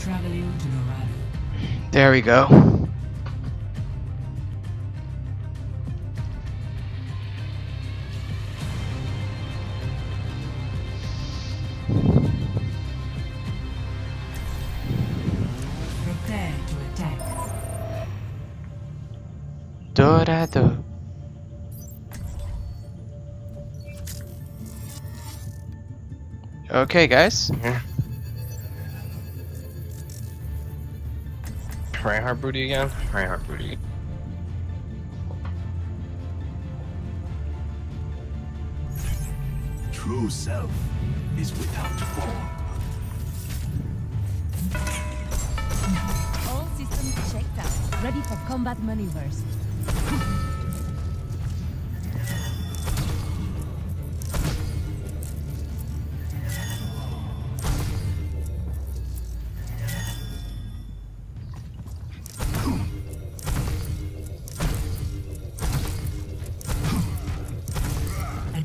Traveling to Norada. There we go. Prepare to attack. Dorado. Okay, guys. Yeah. Reinhardt booty again? Reinhardt booty. True self is without form. All systems checked out. Ready for combat maneuvers.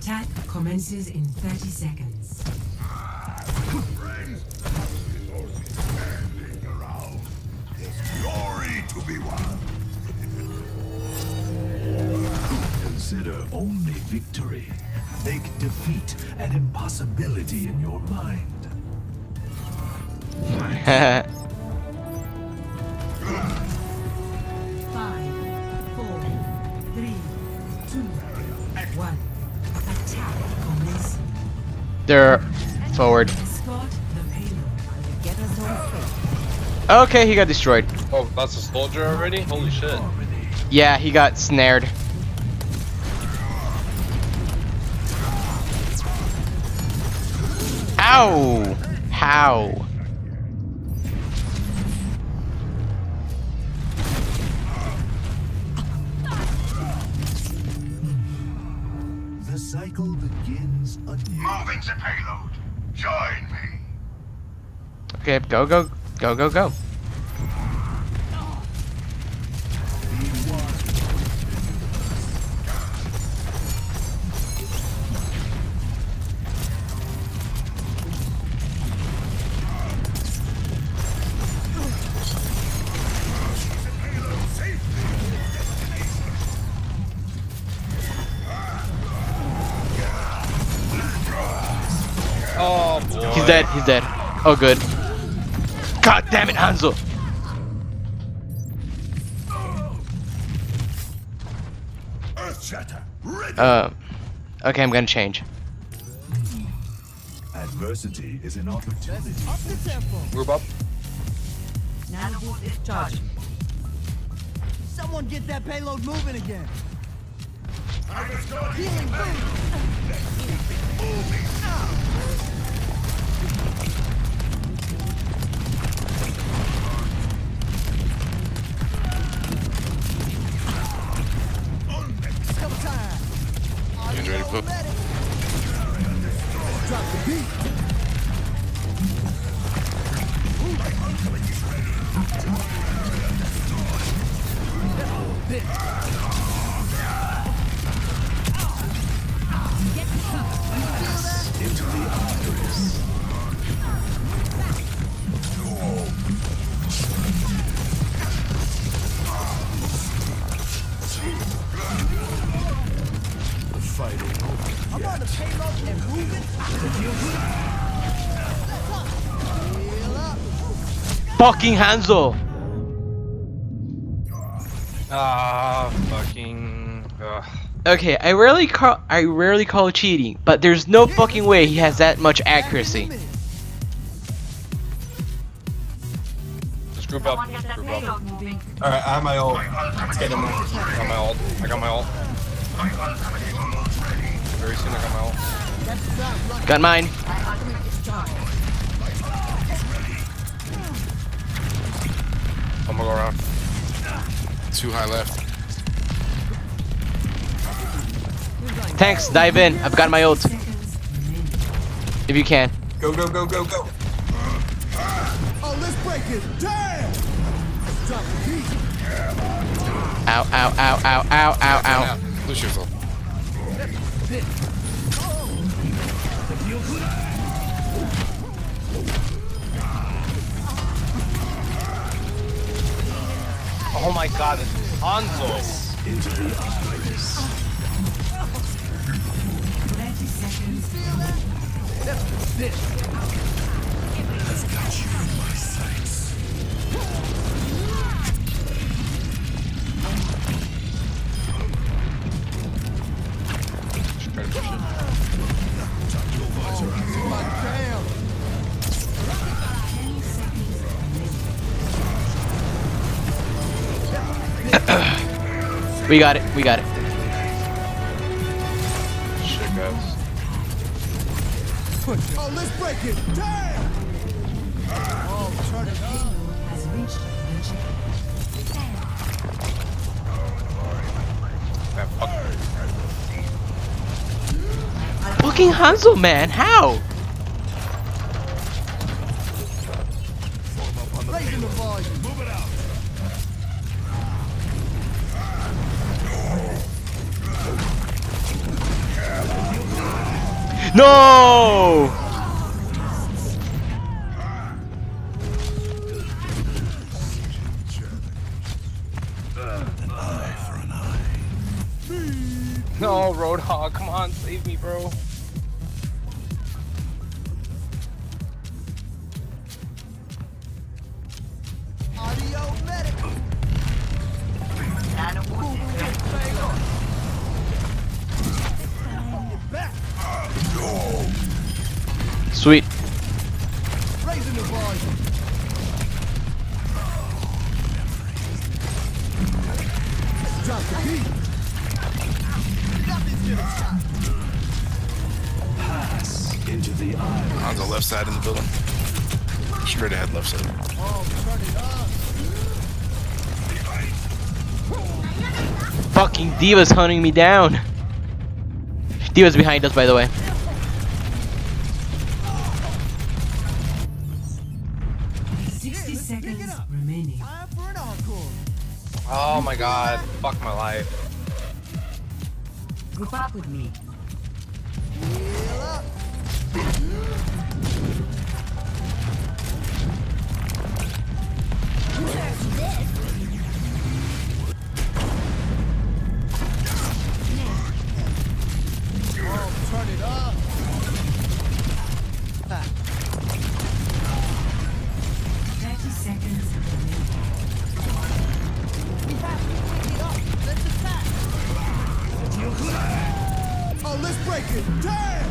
Attack commences in 30 seconds. Friends, this horse is standing around. There's glory to be won. Consider only victory. Make defeat an impossibility in your mind. They're forward. Okay, he got destroyed. Oh, that's a soldier already? Holy shit. Yeah, he got snared. Ow! How? The cycle begins anew. Moving the payload. Join me. Okay, go, go, go, go, go. He's dead, he's dead. Oh, good. God damn it, Hanzo! Earth Shatter, ready. Okay, I'm gonna change. Adversity is an opportunity. Group up. Now discharge. Someone get that payload moving again. I'm healing boom. Moving now. Drop the beat. Into the arteries. Fighting. I'm on the payload and moving. Fucking Hanzo! Ah, fucking. Okay, I rarely call it cheating, but there's no fucking way he has that much accuracy. Just group up. Group up. Alright, I have my ult. Let's get him. I got my ult. I got my ult. Very soon I got my ult. Got mine. I'm gonna go around. Too high left. Thanks, dive in. I've got my ult. If you can. Go, go, go, go, go. Oh, let's break it. Damn! Ow, ow, ow, ow, ow, ow, ow. Lose yourself. my god, this is Hanzo. Into the eyes. 30 seconds. I've got you in my sights. Try to push it. Tuck your visor out. My tail! We got it, we got it. Shit, guys. Oh, let's break it! Damn! Oh, turn it up. Has reached that fucker. Fucking Hanzo, man, how? Raising the volume. Move it out. No! No, Roadhog, come on, save me, bro. Sweet. Raising the volume. Drop the beat. Pass into the eye. On the left side in the building. Straight ahead, left side. Oh, turn it up. Fucking D.Va's hunting me down. D.Va's behind us, by the way. Oh my god, fuck my life. Group up with me. Heal up. Oh, turn it up. Ah. 30 seconds remaining. Oh, let's break it! Damn!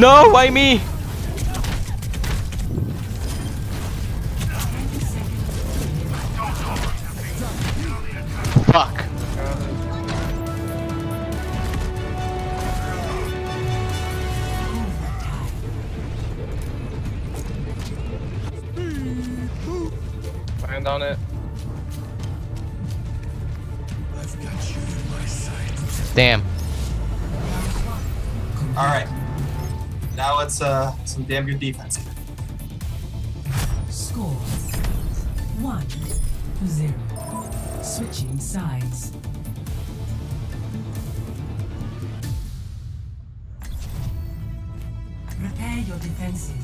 No, why me? Fuck. Land on it. Damn. All right. Now it's some damn good defense. Score 1-0. Switching sides. Repair your defenses.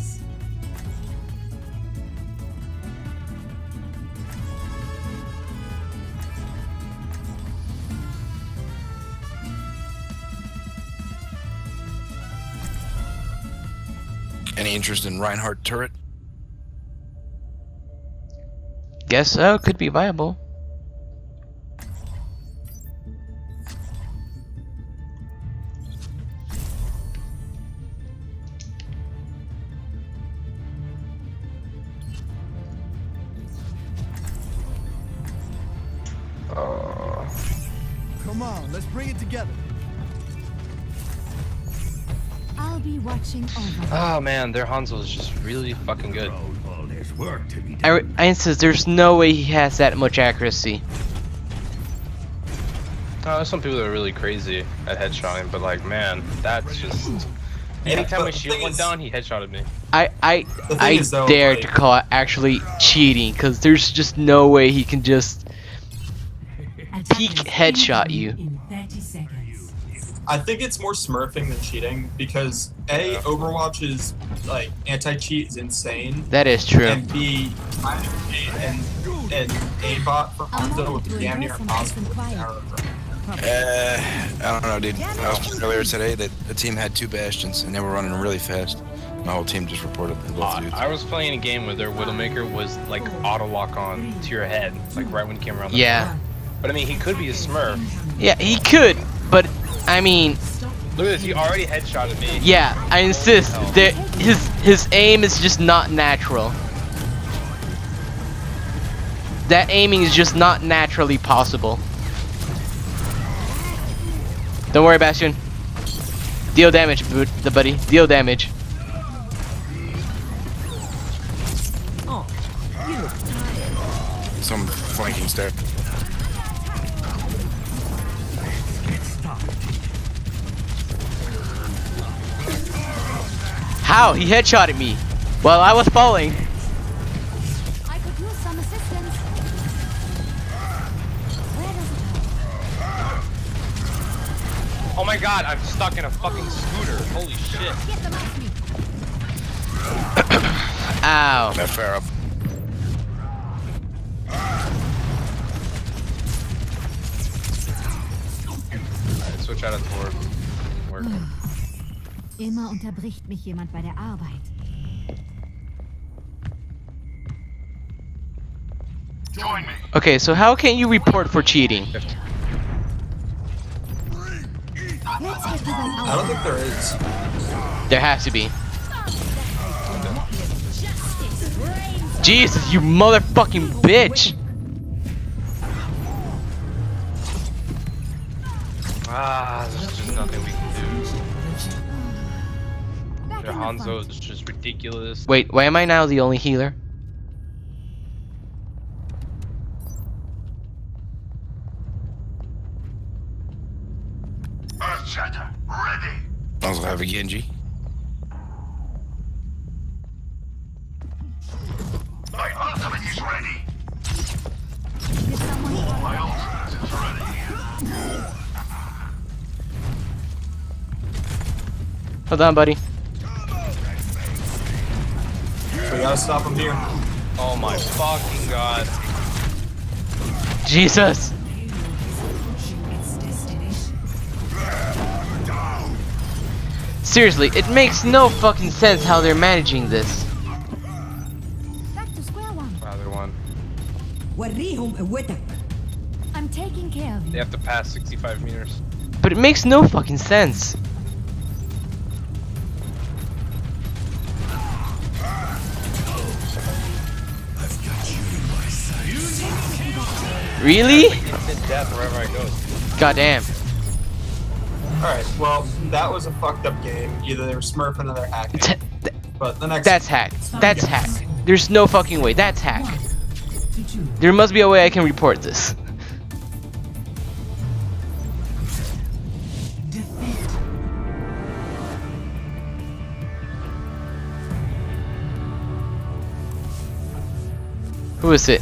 Any interest in Reinhardt turret? Guess so, could be viable. Come on, let's bring it together. Oh man, their Hanzo is just really fucking good. I insist there's no way he has that much accuracy. Oh, there's some people that are really crazy at headshotting, but like, man, that's just... Anytime my shield went down, he headshotted me. I dare to call it actually cheating, because there's just no way he can just peek headshot you. I think it's more smurfing than cheating because A, Overwatch's like anti-cheat is insane. That is true. And B, and aimbot for Hanzo would be damn near impossible. I don't know, dude. Earlier today, the team had 2 Bastions and they were running really fast. My whole team just reported the both dudes. I was playing a game where their Widowmaker was like auto lock on to your head, like right when you came around the corner. But I mean, he could be a smurf. Yeah, he could, but I mean, look at this. He already headshotted me. Yeah, I insist. There, his aim is just not natural. That aiming is just not naturally possible. Don't worry, Bastion. Deal damage, buddy. Deal damage. Some flanking stare. How? He headshotted me while I was falling. I could use some assistance. Where is it? Oh my god, I'm stuck in a fucking scooter. Holy shit. Get them off me. Ow. That's fair up. Switch out of orb. Work. Immer unterbricht mich jemand bei der Arbeit. Join me. Okay, so how can you report for cheating? I don't think there is. There has to be. Jesus, you motherfucking bitch! Ah, there's just nothing we can do. Your Hanzo is just ridiculous. Wait, why am I now the only healer? Earth Shatter, ready! Also have a Genji. My ultimate is ready! My ultimate is ready! Hold on, buddy. We gotta stop him here. Oh my fucking god. Jesus! Seriously, it makes no fucking sense how they're managing this. Back to square one. Rather one. I'm taking care of you. They have to pass 65 meters. But it makes no fucking sense. Really? Goddamn. Alright, well, that was a fucked up game. Either they were smurfing or they're hacking. But the next that's hack. That's hack. There's no fucking way. That's hack. There must be a way I can report this. Who is it?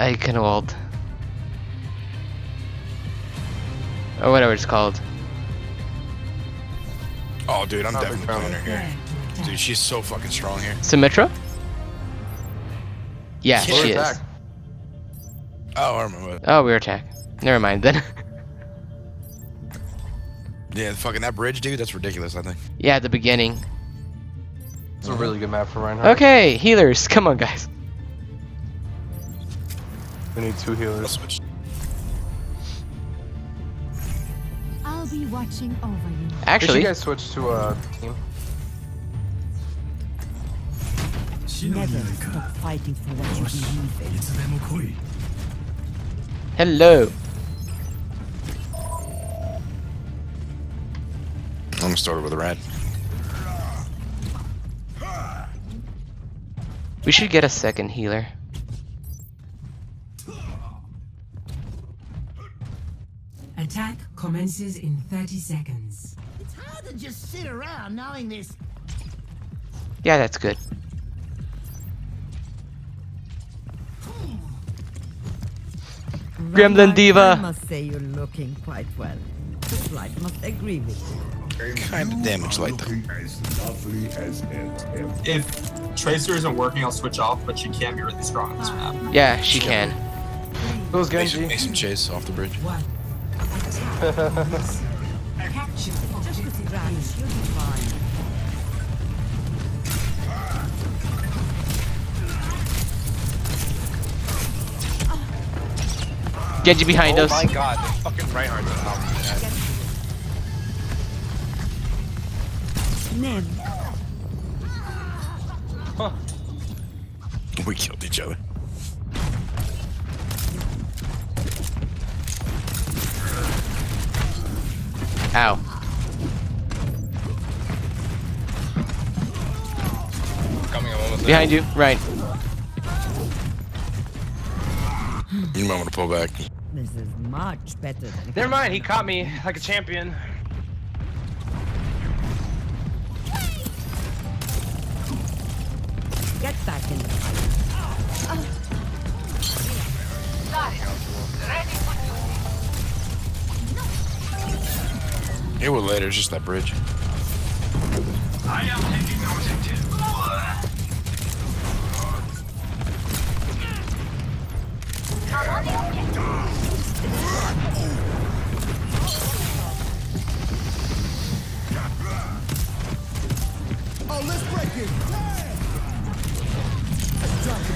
I can hold. Or whatever it's called. Oh dude, I'm definitely playing her here. Dude, she's so fucking strong here. Symmetra? Yeah, she is. Oh, I remember. Oh, we were attacked. Never mind then. Yeah, fucking that bridge, dude, that's ridiculous, I think. Yeah, at the beginning. It's a really good map for Reinhardt. Okay, healers, come on guys. We need 2 healers. I'll be watching over you. Actually, did you guys switch to a team? Never stop fighting for what you believe in. Hello. I'm gonna start with a rat. We should get a second healer. Attack commences in 30 seconds. It's hard to just sit around knowing this. Yeah, that's good. Gremlin D.Va. I must say you're looking quite well. This light must agree with you. Kind of damage like that. If Tracer isn't working, I'll switch off, but she can be really strong on this map. Yeah, she can. Those guys make some chase off the bridge. Genji behind us. Oh my god, the fucking Reinhardt is out of me, huh. We killed each other. Ow. Coming along behind you, right. You might want to pull back. This is much better than never mind, he caught me like a champion. Get back in the fight. It will later, it's just that bridge. I am taking oh, let's break it. Let's drop the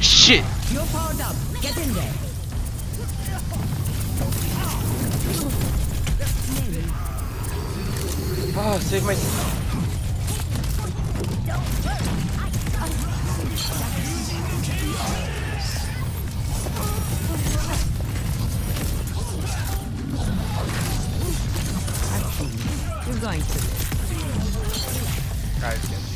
beat. Shit. You're powered up. Get in there. Oh, save my. You're going to guys, Genji.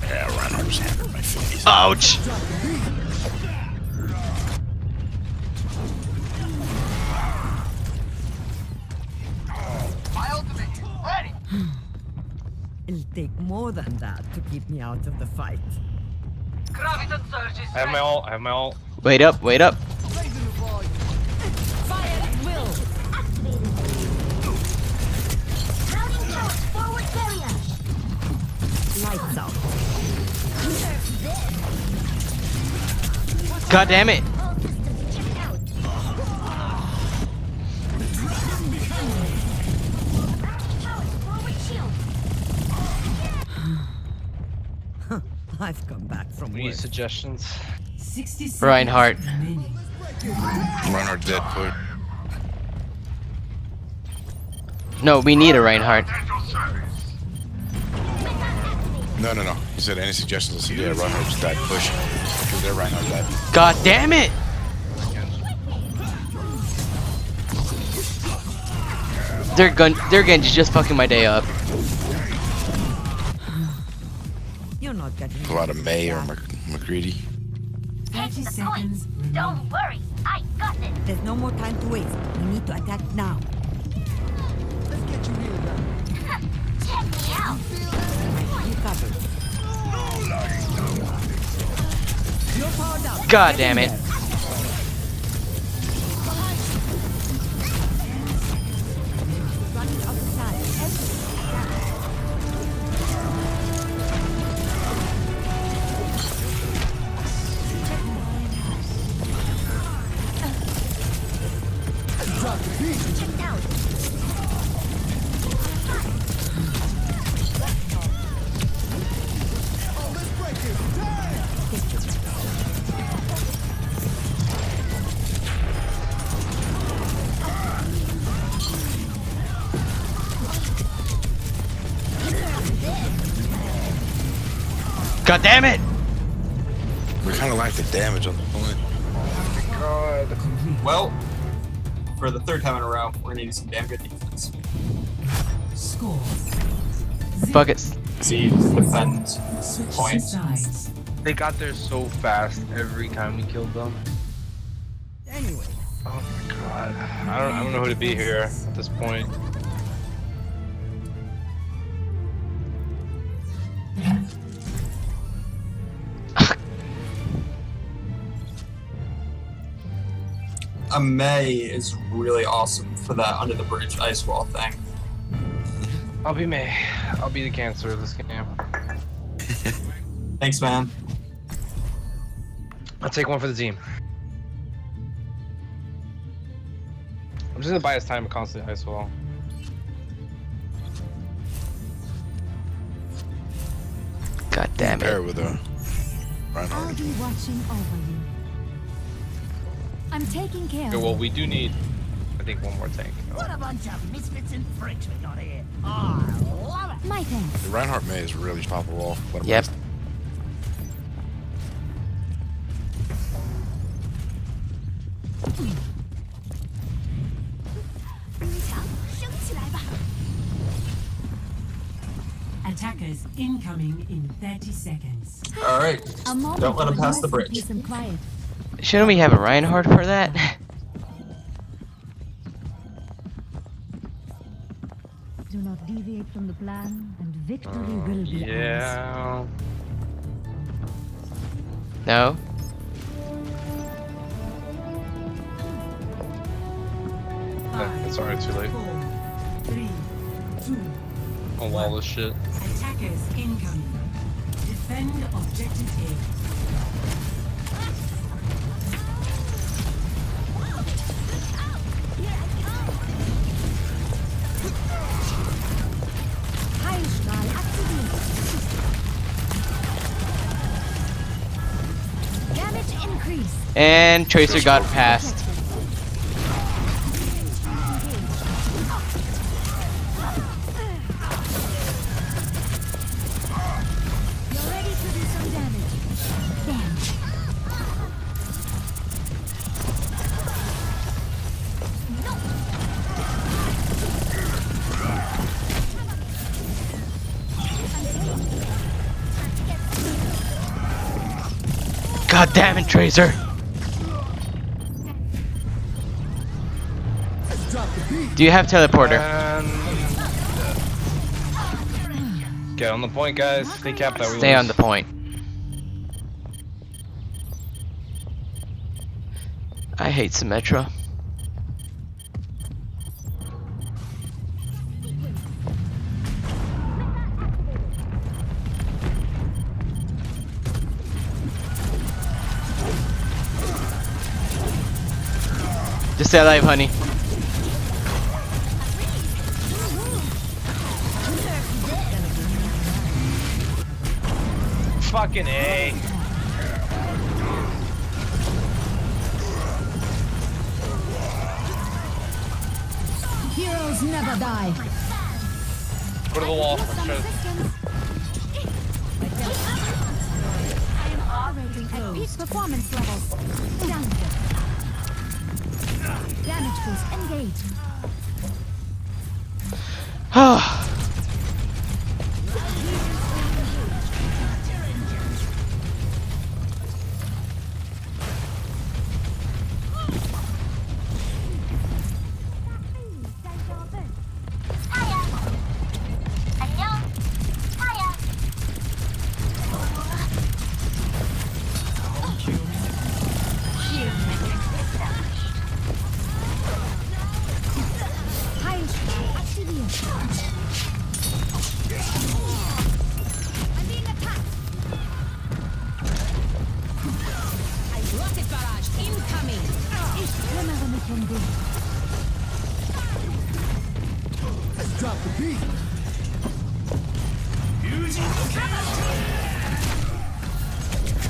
Yeah, Reinhardt just hammered my face. Ouch! More than that to keep me out of the fight. Graviton surge is I have my ult, I have my ult. Wait up, wait up. Fire at will. Crowding charge, forward barrier. Lights out. God damn it. I've come back from any suggestions. Reinhardt. Reinhardt dead, please. No, we need a Reinhardt. No, no, no. He said any suggestions. Yeah, Reinhardt just died. Push. Because they're Reinhardt died. God damn it! Their Genji's just fucking my day up. Pull out a May or McCready. 30 seconds. Don't worry, I got it. There's no more time to waste. We need to attack now. Let's get you healed up. Check me out. You covered. You're powered up. God damn it. God damn it! We kind of like the damage on the point. Oh my god. Well, for the third time in a row, we're gonna do some damn good defense. Score. Buckets. See, defense. Points. They got there so fast every time we killed them. Anyway. Oh my god. I don't know who to be here at this point. May is really awesome for that under the bridge ice wall thing. I'll be May. I'll be the cancer of this game. Thanks, man. I'll take one for the team. I'm just gonna buy us time to constantly ice wall. God damn it. Pair with her. I'll be watching over you. I'm taking care. Okay, well, we do need, I think, one more tank. Oh. What a bunch of misfits and freaks we got here! Oh, I love it. My thanks. The Reinhardt May is really popping off. Yep. Attackers incoming in 30 seconds. All right. Don't let them pass the bridge. Shouldn't we have a Reinhardt for that? Do not deviate from the plan, and victory will be ours. No. It's already too late. 4, 3, 2. Oh wow, this shit. Attackers incoming. Defend objective A. And Tracer got past. You're ready to do some damage. Damn. God damn it, Tracer. Do you have teleporter? Get on the point, guys. Stay capped that we stay lose. On the point. I hate Symmetra. Just stay alive, honey. Fucking A. Heroes never die. Go to the wall. At peak performance levels. Damage boost engaged. Ah.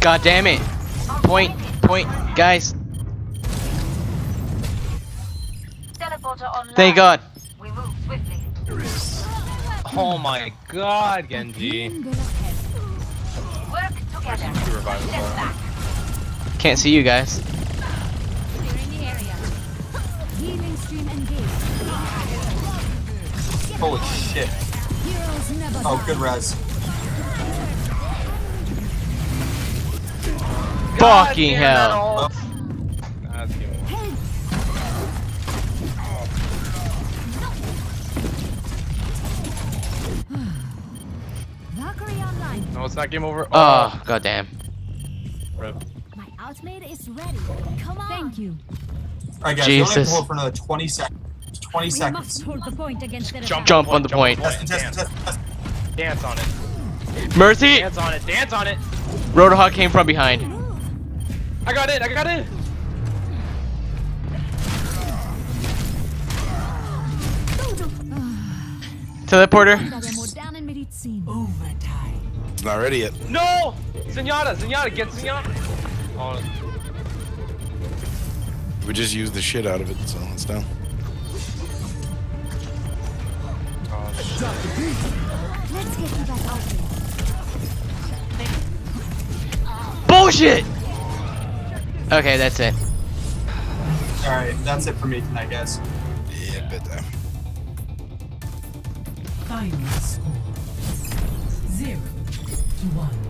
God damn it! Point, guys. Thank God. We move swiftly. Oh my God, Genji. Work Can't see you guys. Holy shit. Oh, good res. Fucking hell. No, it's not game over. Oh, goddamn. My ultimate is ready. Come on. Thank you. Alright, guys, we only have to hold for another 20 seconds. 20 seconds. Jump on the point. Dance on it. Mercy! Dance on it. Dance on it. Roadhog came from behind. I got it. I got it. Teleporter. It's not ready yet. No! Zenyatta! Zenyatta! Get Zenyatta! Oh. We just used the shit out of it, so it's down. Let's get you back out here. Bullshit! Okay, that's it. Alright, that's it for me tonight, guys. Yeah, bit there. Final score 0-1.